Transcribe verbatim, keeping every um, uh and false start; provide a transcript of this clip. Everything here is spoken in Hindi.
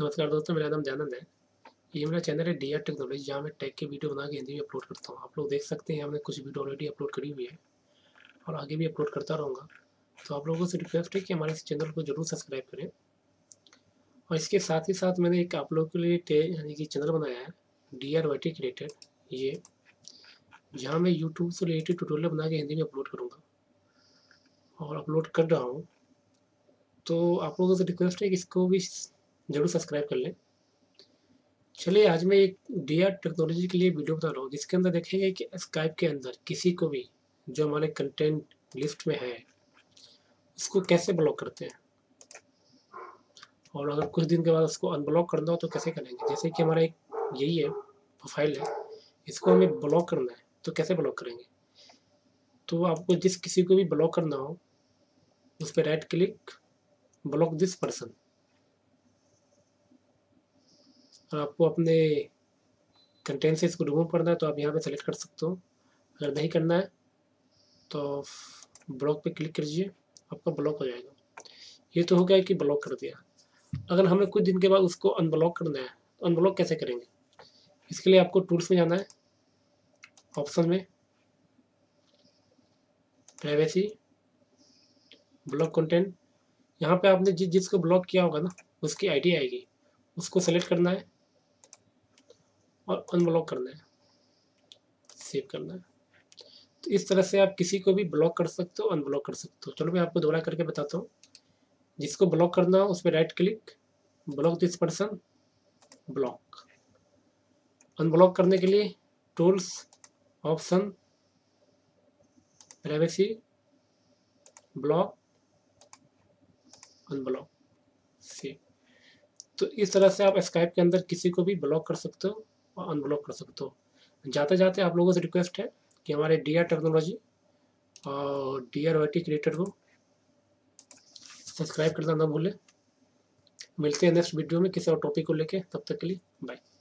नमस्कार दोस्तों, मेरा नाम दयानंद है। ये मेरा चैनल है डी आर टेक्नोलॉजी, जहाँ मैं टेक की वीडियो बना के हिंदी में अपलोड करता हूँ। आप लोग देख सकते हैं हमने कुछ वीडियो ऑलरेडी अपलोड करी हुई है और आगे भी अपलोड करता रहूँगा। तो आप लोगों से रिक्वेस्ट है कि हमारे इस चैनल को जरूर सब्सक्राइब करें। और इसके साथ ही साथ मैंने एक आप लोगों के लिए यानी कि चैनल बनाया है डी आर वाई रिलेटेड, ये जहाँ मैं यूट्यूब से रिलेटेड ट्यूटोरियल बना के हिंदी में अपलोड करूँगा और अपलोड कर रहा हूँ। तो आप लोगों से रिक्वेस्ट है कि इसको भी जरूर सब्सक्राइब कर लें। चलिए, आज मैं एक डी आर टेक्नोलॉजी के लिए वीडियो बता रहा हूँ, जिसके अंदर देखेंगे कि स्काइप के अंदर किसी को भी जो हमारे कंटेंट लिस्ट में है उसको कैसे ब्लॉक करते हैं, और अगर कुछ दिन के बाद उसको अनब्लॉक करना हो तो कैसे करेंगे। जैसे कि हमारा एक यही है प्रोफाइल है, इसको हमें ब्लॉक करना है तो कैसे ब्लॉक करेंगे। तो आपको जिस किसी को भी ब्लॉक करना हो उस पर right click, block this person, और आपको अपने कंटेंट से इसको रिमूव करना है तो आप यहाँ पे सेलेक्ट कर सकते हो। अगर नहीं करना है तो ब्लॉक पे क्लिक कीजिए, आपका ब्लॉक हो जाएगा। ये तो हो गया कि ब्लॉक कर दिया। अगर हमें कुछ दिन के बाद उसको अनब्लॉक करना है तो अनब्लॉक कैसे करेंगे, इसके लिए आपको टूल्स में जाना है, ऑप्शन में, प्राइवेसी, ब्लॉक कंटेंट। यहाँ पे आपने जिस जिसको ब्लॉक किया होगा ना उसकी आई डी आएगी, उसको सेलेक्ट करना है और अनब्लॉक करना है, सेव करना है। तो इस तरह से आप किसी को भी ब्लॉक कर सकते हो, अनब्लॉक कर सकते हो। चलो मैं आपको दोबारा करके बताता हूँ। जिसको ब्लॉक करना हो उस पर right click, block this person, block. Unblock करने के लिए tools, option, privacy, block, unblock, save. तो इस तरह से आप स्काइप के अंदर किसी को भी ब्लॉक कर सकते हो और अनब्लॉक कर सकते हो। जाते जाते आप लोगों से रिक्वेस्ट है कि हमारे डी आर टेक्नोलॉजी और D R Y T creator को सब्सक्राइब करना ना भूलें। मिलते हैं नेक्स्ट वीडियो में किसी और टॉपिक को लेके। तब तक के लिए बाय।